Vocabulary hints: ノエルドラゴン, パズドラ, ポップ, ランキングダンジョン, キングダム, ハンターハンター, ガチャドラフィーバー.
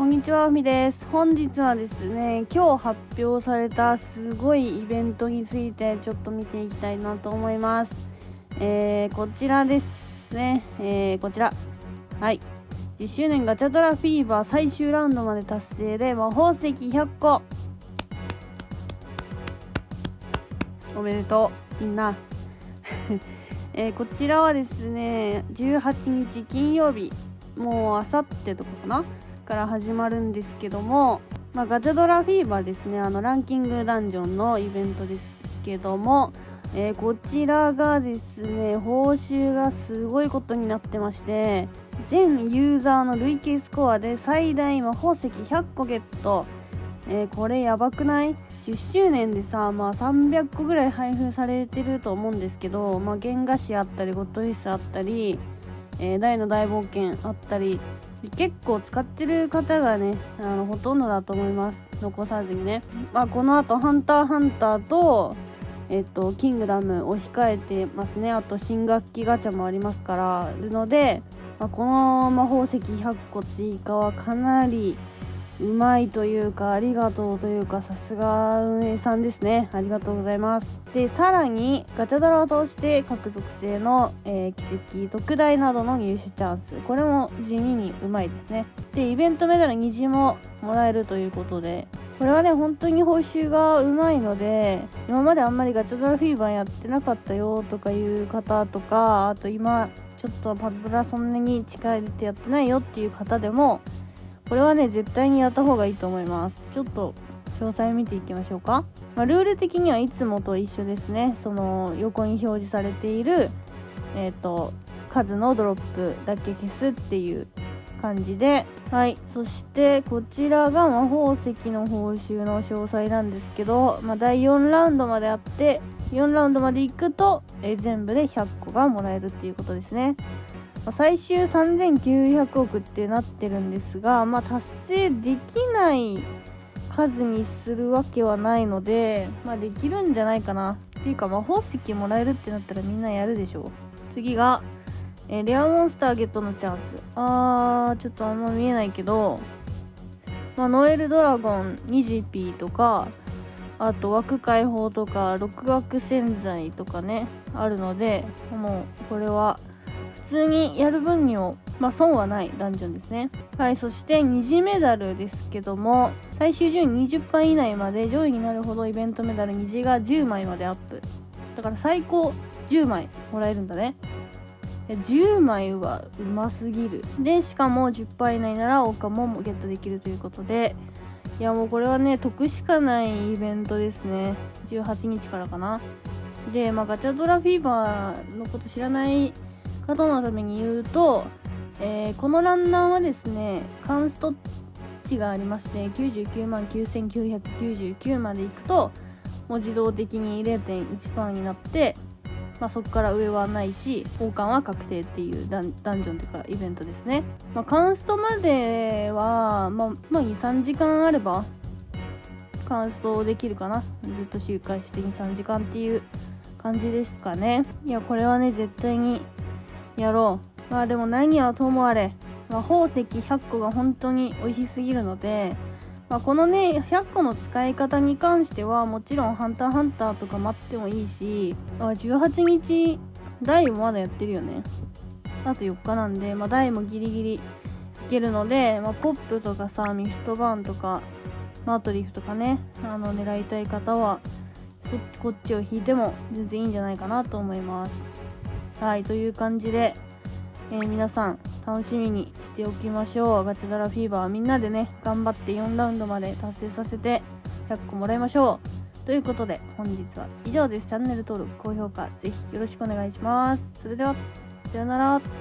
こんにちは、うみです。本日はですね、今日発表されたすごいイベントについてちょっと見ていきたいなと思います。こちらですね、こちら、はい、10周年ガチャドラフィーバー最終ラウンドまで達成で魔法石100個、おめでとうみんなこちらはですね、18日金曜日、もうあさってとかかなから始まるんですけども、ガチャドラフィーバーですね、ランキングダンジョンのイベントですけども、こちらがですね、報酬がすごいことになってまして、全ユーザーの累計スコアで最大魔法石100個ゲット、これやばくない？10周年でさ、300個ぐらい配布されてると思うんですけど、原画師あったりゴッドフェスあったり、大の大冒険あったり、結構使ってる方がね、ほとんどだと思います、残さずにね。このあとハンターハンターと、キングダムを控えてますね。あと新学期ガチャもありますからあるので、この魔法石100個追加はかなりうまいというか、ありがとうというか、さすが運営さんですね、ありがとうございます。でさらにガチャドラを通して各属性の、奇跡特大などの入手チャンス、これも地味にうまいですね。でイベントメダル虹ももらえるということで、これはね本当に報酬がうまいので、今まであんまりガチャドラフィーバーやってなかったよとかいう方とか、あと今ちょっとパズドラそんなに力入れてやってないよっていう方でも、これはね絶対にやった方がいいと思います。ちょっと詳細見ていきましょうか。ルール的にはいつもと一緒ですね。その横に表示されている、数のドロップだけ消すっていう感じで、はい。そしてこちらが魔法石の報酬の詳細なんですけど、第4ラウンドまであって、4ラウンドまで行くと、全部で100個がもらえるっていうことですね。最終3900億ってなってるんですが、達成できない数にするわけはないので、できるんじゃないかなっていうか、魔法石もらえるってなったらみんなやるでしょう。次が、レアモンスターゲットのチャンス、ちょっとあんま見えないけど、ノエルドラゴン 20P とか、あと枠解放とか6枠洗剤とかねあるので、もうこれは普通にやる分にも、損はないダンジョンですね。はい、そして二次メダルですけども、最終順位20杯以内まで上位になるほどイベントメダル虹が10枚までアップ、だから最高10枚もらえるんだね。10枚はうますぎる。でしかも10杯以内なら王冠もゲットできるということで、いやもうこれはね得しかないイベントですね。18日からかな。でガチャドラフィーバーのこと知らない方のために言うと、このランナーはですね、関スト値がありまして、99万9999までいくともう自動的に 0.1% になって、そこから上はないし、王冠は確定っていうダンジョンというかイベントですね。関ストまでは、23時間あれば関ストできるかな。ずっと周回して23時間っていう感じですかね。いやこれはね絶対にやろう。でも何はともあれ、魔法石100個が本当に美味しすぎるので、このね100個の使い方に関してはもちろんハンターハンターとか待ってもいいし、18日ダイもまだやってるよね。あと4日なんで、ダイもギリギリいけるので、ポップとかさ、ミフトバーンとかマートリフとかね、狙いたい方はこっちを引いても全然いいんじゃないかなと思います。はい、という感じで、皆さん楽しみにしておきましょう。ガチャドラフィーバーみんなでね、頑張って4ラウンドまで達成させて100個もらいましょう。ということで本日は以上です。チャンネル登録、高評価ぜひよろしくお願いします。それではさようなら。